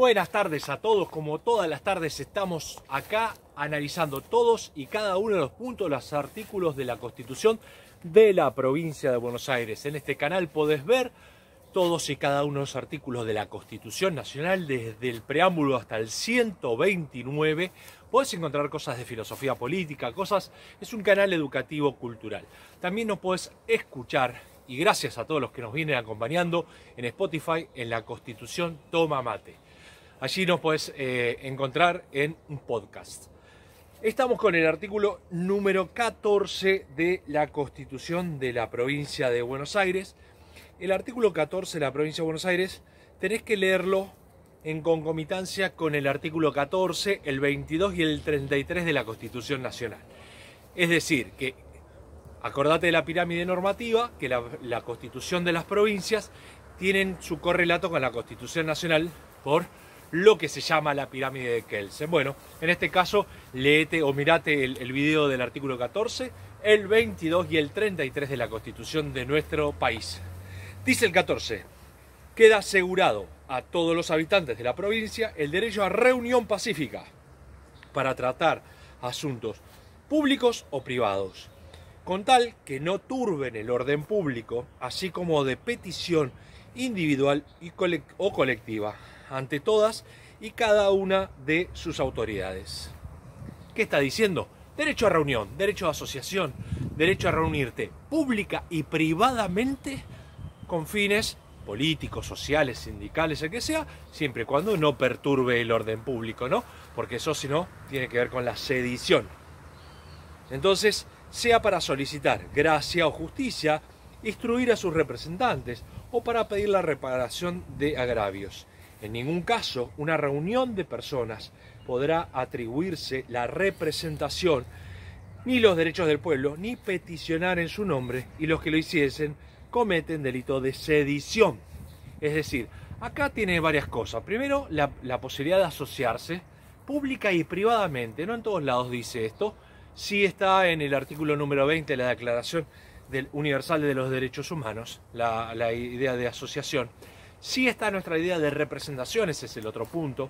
Buenas tardes a todos, como todas las tardes estamos acá analizando todos y cada uno de los puntos, los artículos de la Constitución de la Provincia de Buenos Aires. En este canal podés ver todos y cada uno de los artículos de la Constitución Nacional, desde el preámbulo hasta el 129, podés encontrar cosas de filosofía política, cosas... Es un canal educativo cultural. También nos podés escuchar, y gracias a todos los que nos vienen acompañando en Spotify, en la Constitución Toma Mate. Allí nos podés encontrar en un podcast. Estamos con el artículo número 14 de la Constitución de la Provincia de Buenos Aires. El artículo 14 de la Provincia de Buenos Aires tenés que leerlo en concomitancia con el artículo 14, el 22 y el 33 de la Constitución Nacional. Es decir, que acordate de la pirámide normativa, que la Constitución de las provincias tienen su correlato con la Constitución Nacional por lo que se llama la pirámide de Kelsen. Bueno, en este caso, leete o mirate el video del artículo 14, el 22 y el 33 de la Constitución de nuestro país. Dice el 14, queda asegurado a todos los habitantes de la provincia el derecho a reunión pacífica para tratar asuntos públicos o privados, con tal que no turben el orden público, así como de petición individual o colectiva, ante todas y cada una de sus autoridades. ¿Qué está diciendo? Derecho a reunión, derecho a asociación, derecho a reunirte pública y privadamente con fines políticos, sociales, sindicales, el que sea, siempre y cuando no perturbe el orden público, ¿no? Porque eso, si no, tiene que ver con la sedición. Entonces, sea para solicitar gracia o justicia, instruir a sus representantes o para pedir la reparación de agravios. En ningún caso una reunión de personas podrá atribuirse la representación ni los derechos del pueblo, ni peticionar en su nombre, y los que lo hiciesen cometen delito de sedición. Es decir, acá tiene varias cosas. Primero, la posibilidad de asociarse pública y privadamente. No en todos lados dice esto. Sí está en el artículo número 20 de la Declaración Universal de los Derechos Humanos, la idea de asociación. Sí está nuestra idea de representación, ese es el otro punto.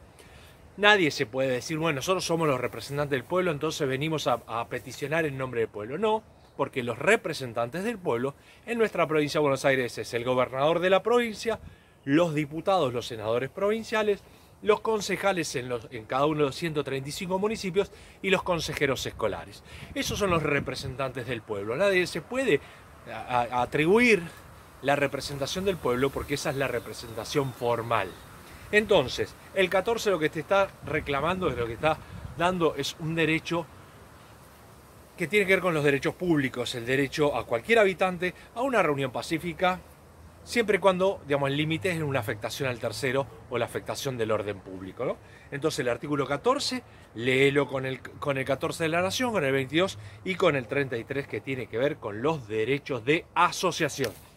Nadie se puede decir, bueno, nosotros somos los representantes del pueblo, entonces venimos a peticionar en nombre del pueblo. No, porque los representantes del pueblo en nuestra provincia de Buenos Aires es el gobernador de la provincia, los diputados, los senadores provinciales, los concejales en cada uno de los 135 municipios y los consejeros escolares. Esos son los representantes del pueblo. Nadie se puede atribuir la representación del pueblo, porque esa es la representación formal. Entonces, el 14 lo que te está reclamando, es lo que está dando, es un derecho que tiene que ver con los derechos públicos, el derecho a cualquier habitante a una reunión pacífica, siempre y cuando, digamos, el límite es una afectación al tercero o la afectación del orden público, ¿no? Entonces, el artículo 14, léelo con el 14 de la Nación, con el 22 y con el 33, que tiene que ver con los derechos de asociación.